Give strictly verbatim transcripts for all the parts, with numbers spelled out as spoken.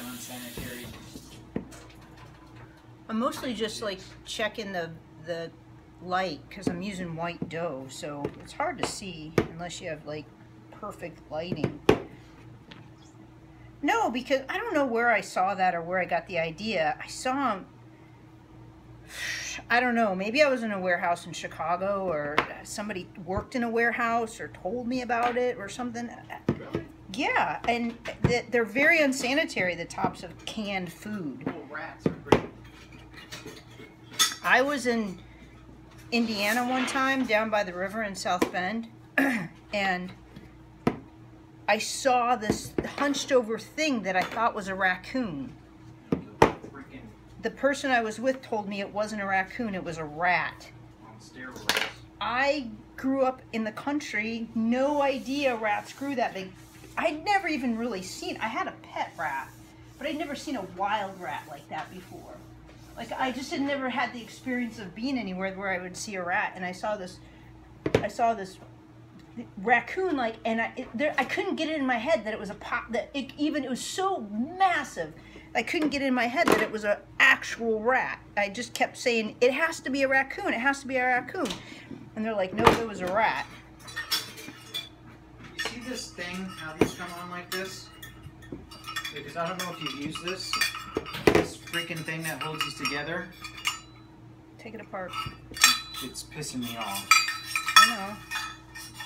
damn unsanitary. I'm mostly just like checking the, the light because I'm using white dough, so it's hard to see unless you have like perfect lighting. No, because I don't know where I saw that or where I got the idea. I saw them, I don't know, maybe I was in a warehouse in Chicago or somebody worked in a warehouse or told me about it or something. Really? Yeah, and they're very unsanitary, the tops of canned food. Well, rats are pretty. I was in Indiana one time down by the river in South Bend and I saw this hunched over thing that I thought was a raccoon. The person I was with told me it wasn't a raccoon, it was a rat. On steroids. I grew up in the country, no idea rats grew that big. I'd never even really seen, I had a pet rat, but I'd never seen a wild rat like that before. Like I just had never had the experience of being anywhere where I would see a rat, and I saw this, I saw this raccoon like, and I it, there, I couldn't get it in my head that it was a pop that it even it was so massive I couldn't get it in my head that it was an actual rat. I just kept saying it has to be a raccoon, it has to be a raccoon, and they're like, no, it was a rat. You see this thing, how these come on like this? Because I don't know if you've used this this freaking thing that holds these together. Take it apart. It's pissing me off. I know.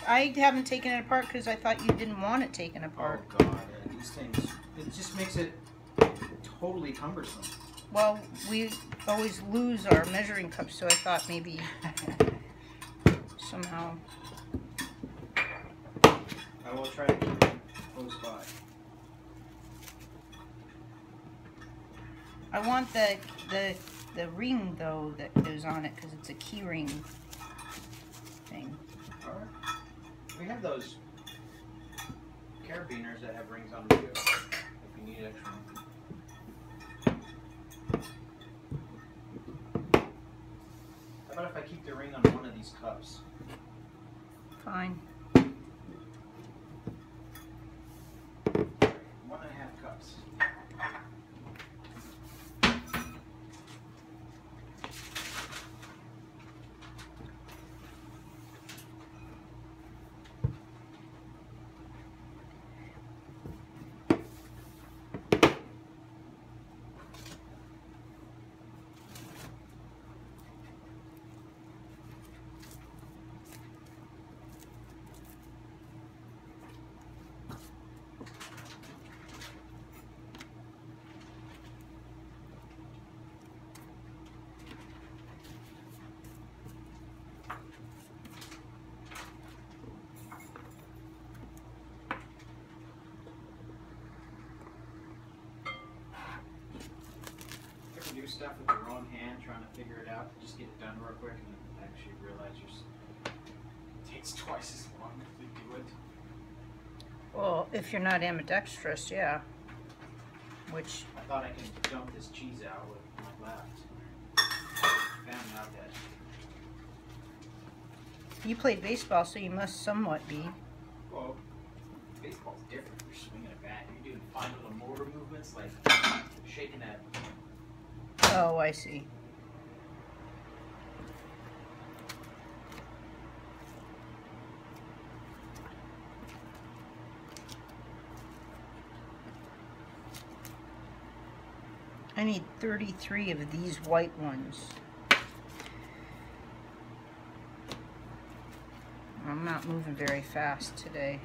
I haven't taken it apart because I thought you didn't want it taken apart. Oh God, yeah, these things, it just makes it totally cumbersome. Well, we always lose our measuring cups, so I thought maybe somehow. I will try to keep it close by. I want the, the, the ring, though, that goes on it because it's a key ring thing. Or we have those carabiners that have rings on them too, if you need extra. How about if I keep the ring on one of these cups? Fine. One and a half cups. Do stuff with your own hand, trying to figure it out, just get it done real quick, and then actually realize it takes twice as long to do it. Well, if you're not ambidextrous, yeah. Which I thought I could dump this cheese out with my left. Found out that. You played baseball, so you must somewhat be. Well, baseball's different. You're swinging a bat. You're doing fine little motor movements, like shaking that. Oh, I see. I need thirty-three of these white ones. I'm not moving very fast today.